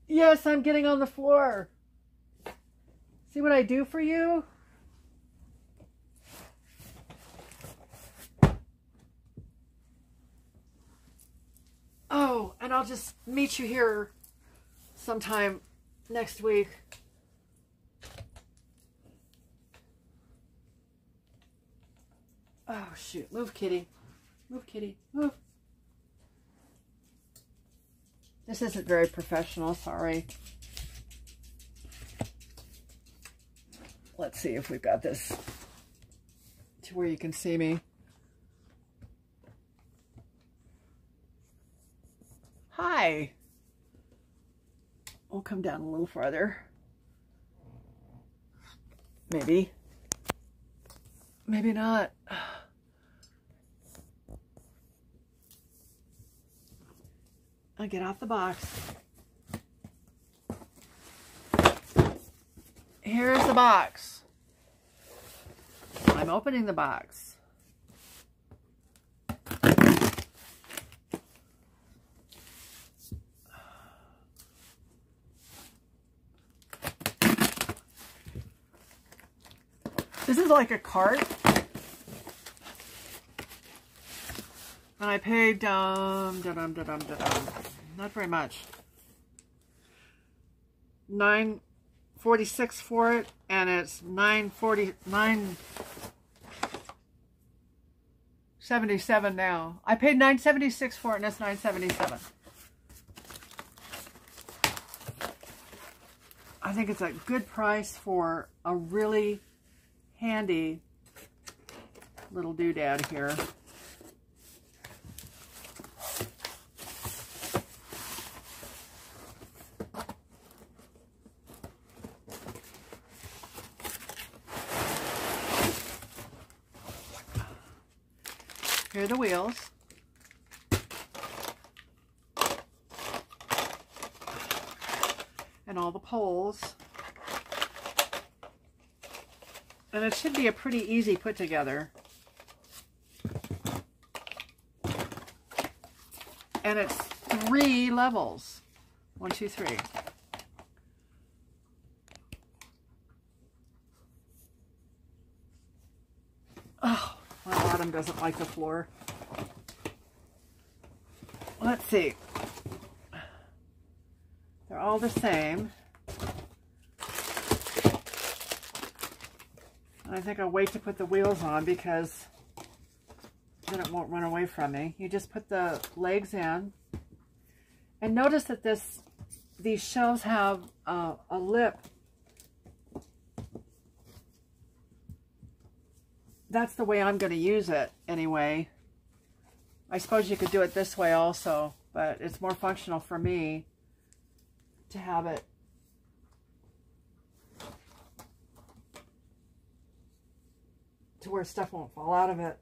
yes, I'm getting on the floor. See what I do for you? Oh, and I'll just meet you here sometime next week. Oh, shoot. Move, kitty. Move, kitty. Move. This isn't very professional, sorry. Let's see if we've got this to where you can see me. Hi. We'll come down a little farther. Maybe. Maybe not. I'll get out the box. Here's the box. I'm opening the box. This is like a cart. And I paid um da dum da dum da dum. Not very much. Nine forty-six for it, and it's nine forty nine seventy-seven now. I paid nine seventy-six for it, and it's nine seventy-seven. I think it's a good price for a really handy little doodad here. Here are the wheels. And all the poles. And it should be a pretty easy put together. And it's three levels. One, two, three. Doesn't like the floor. Let's see. They're all the same. And I think I'll wait to put the wheels on because then it won't run away from me. You just put the legs in. And notice that this these shelves have uh, a lip. That's the way I'm going to use it anyway. I suppose you could do it this way also, but it's more functional for me to have it. To where stuff won't fall out of it.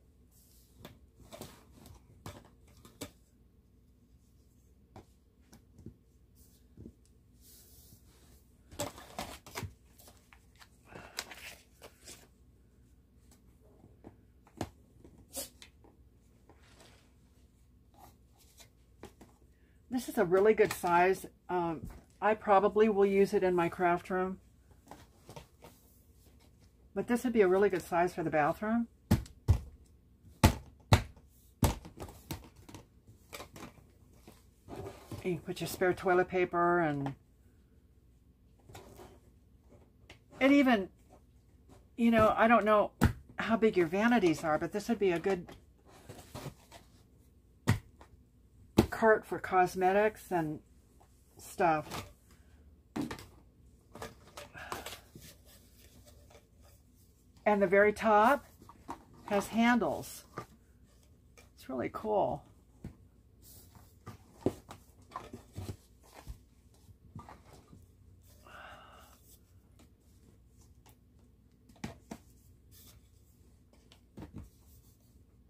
This is a really good size. Um, I probably will use it in my craft room. But this would be a really good size for the bathroom. You can put your spare toilet paper, and it even, you know, I don't know how big your vanities are, but this would be a good cart for cosmetics and stuff. And the very top has handles. It's really cool.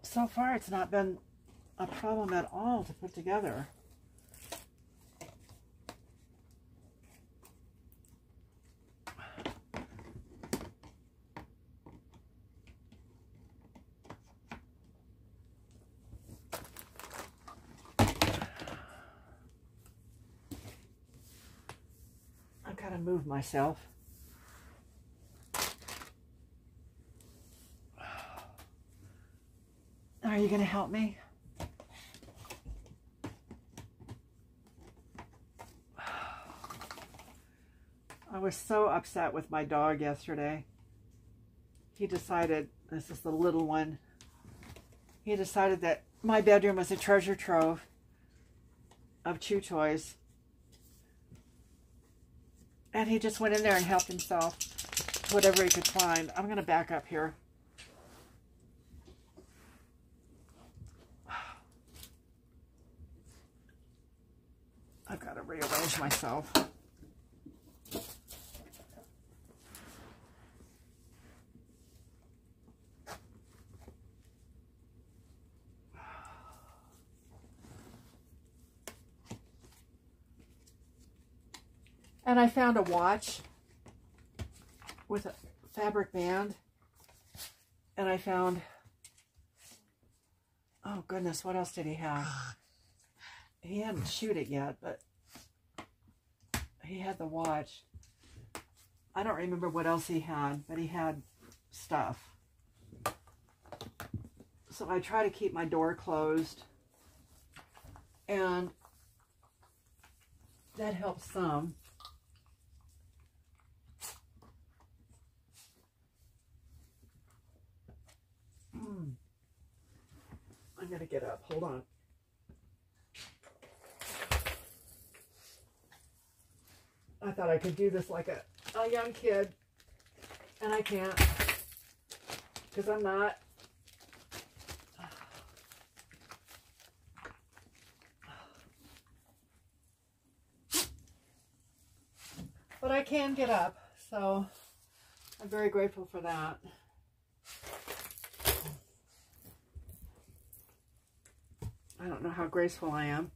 So far, it's not been a problem at all to put together. I've got to move myself. Are you going to help me? I was so upset with my dog yesterday. He decided, this is the little one, he decided that my bedroom was a treasure trove of chew toys. And he just went in there and helped himself to whatever he could find. I'm going to back up here. I've got to rearrange myself. And I found a watch with a fabric band. And I found, oh goodness, what else did he have? He hadn't shoot it yet, but he had the watch. I don't remember what else he had, but he had stuff. So I try to keep my door closed, and that helps some. Mm. I'm gonna get up. Hold on. I thought I could do this like a, a young kid, and I can't, because I'm not. But I can get up, so I'm very grateful for that. I don't know how graceful I am.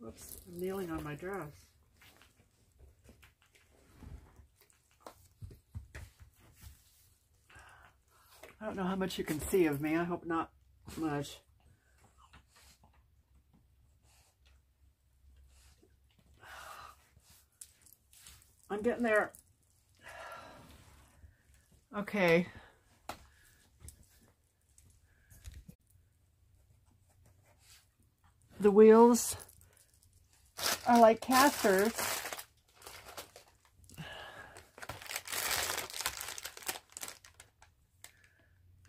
Whoops, I'm kneeling on my dress. I don't know how much you can see of me. I hope not much. I'm getting there. Okay. The wheels are like casters.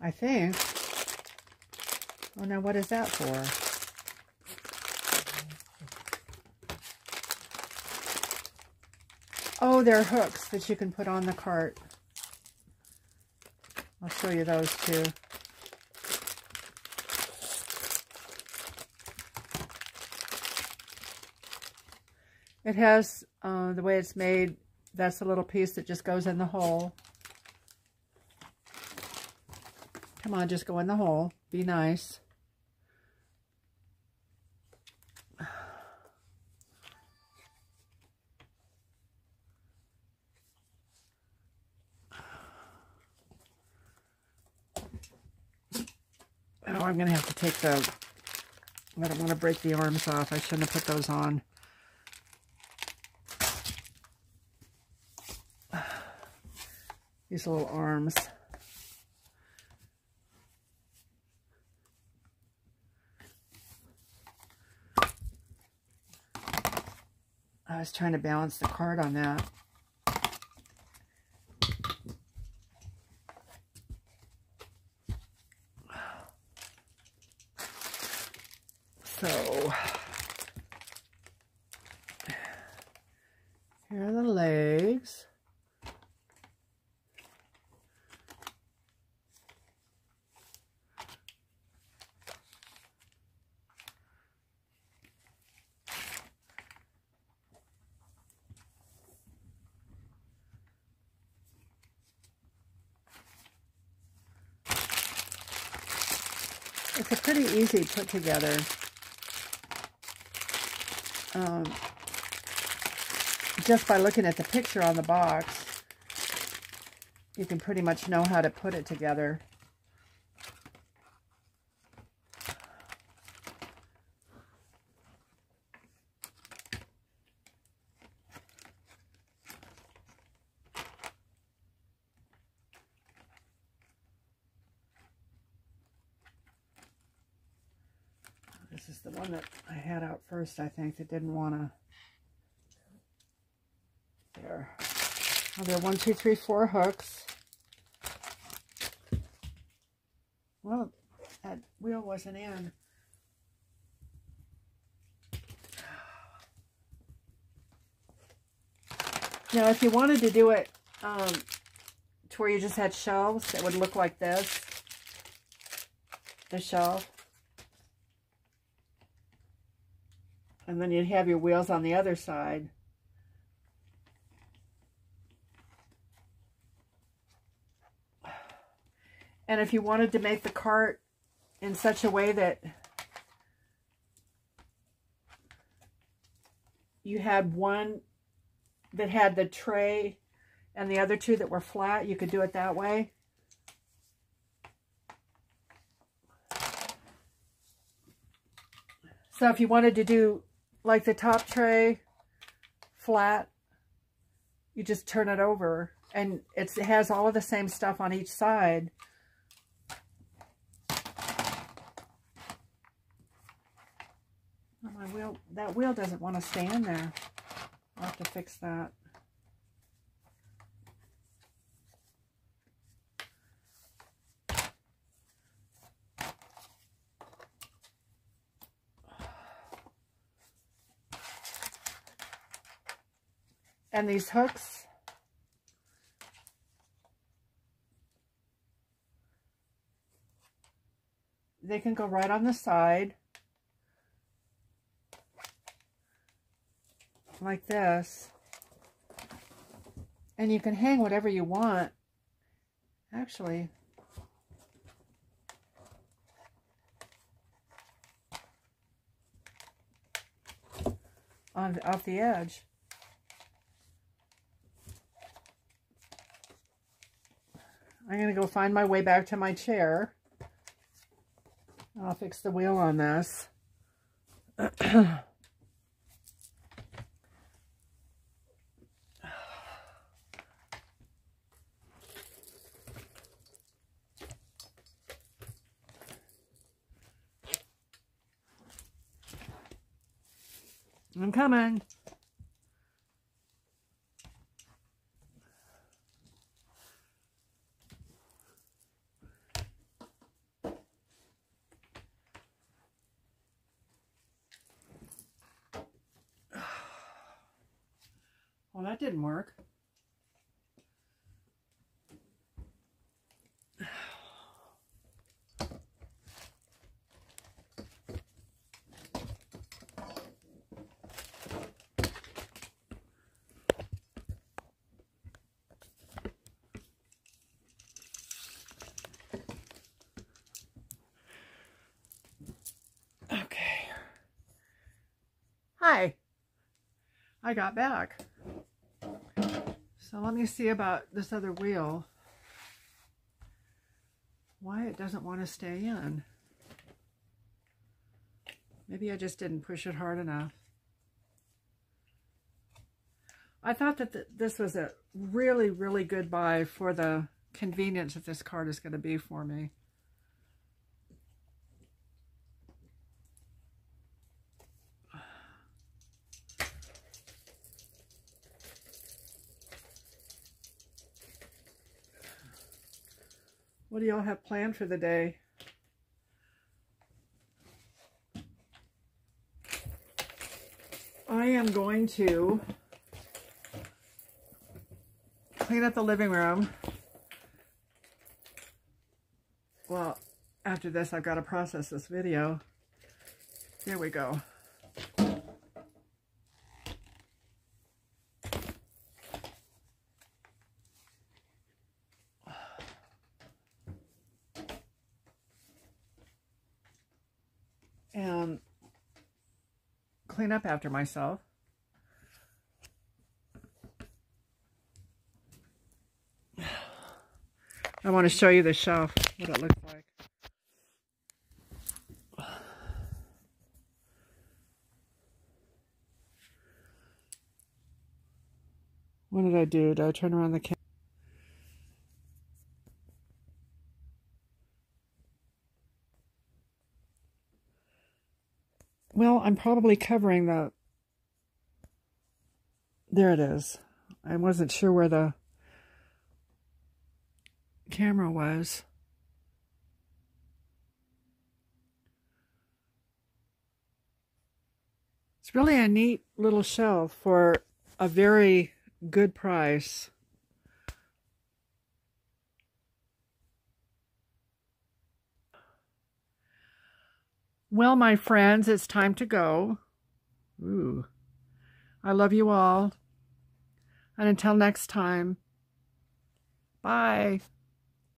I think. Oh, now what is that for? Oh, they're hooks that you can put on the cart. I'll show you those too. It has, uh, the way it's made, that's the little piece that just goes in the hole. Come on, just go in the hole. Be nice. Oh, I'm going to have to take the... I don't want to break the arms off. I shouldn't have put those on. these little arms. I was trying to balance the card on that. So, here are the legs. It's a pretty easy put together. Um, just by looking at the picture on the box, you can pretty much know how to put it together. This is the one that I had out first, I think, that didn't want to. There. Well, there are one, two, three, four hooks. Well, that wheel wasn't in. Now, if you wanted to do it um, to where you just had shelves that would look like this, the shelf. And then you'd have your wheels on the other side. And if you wanted to make the cart in such a way that you had one that had the tray and the other two that were flat, you could do it that way. So if you wanted to do like the top tray flat, you just turn it over and it's, it has all of the same stuff on each side. Oh, my wheel, that wheel doesn't want to stay in there. I'll have to fix that. And these hooks, they can go right on the side, like this. And you can hang whatever you want. Actually, on off the edge. I'm going to go find my way back to my chair. I'll fix the wheel on this. I'm coming. Well, that didn't work. Okay. Hi. I got back. So let me see about this other wheel, why it doesn't want to stay in. Maybe I just didn't push it hard enough. I thought that th this was a really, really good buy for the convenience that this card is going to be for me. What do y'all have planned for the day? I am going to clean up the living room. Well, after this, I've got to process this video. Here we go. And clean up after myself. I want to show you the shelf, what it looks like. What did I do? Did I turn around the camera? Well, I'm probably covering the... There it is. I wasn't sure where the camera was. It's really a neat little shelf for a very good price. Well, my friends, it's time to go. Ooh. I love you all. And until next time, bye.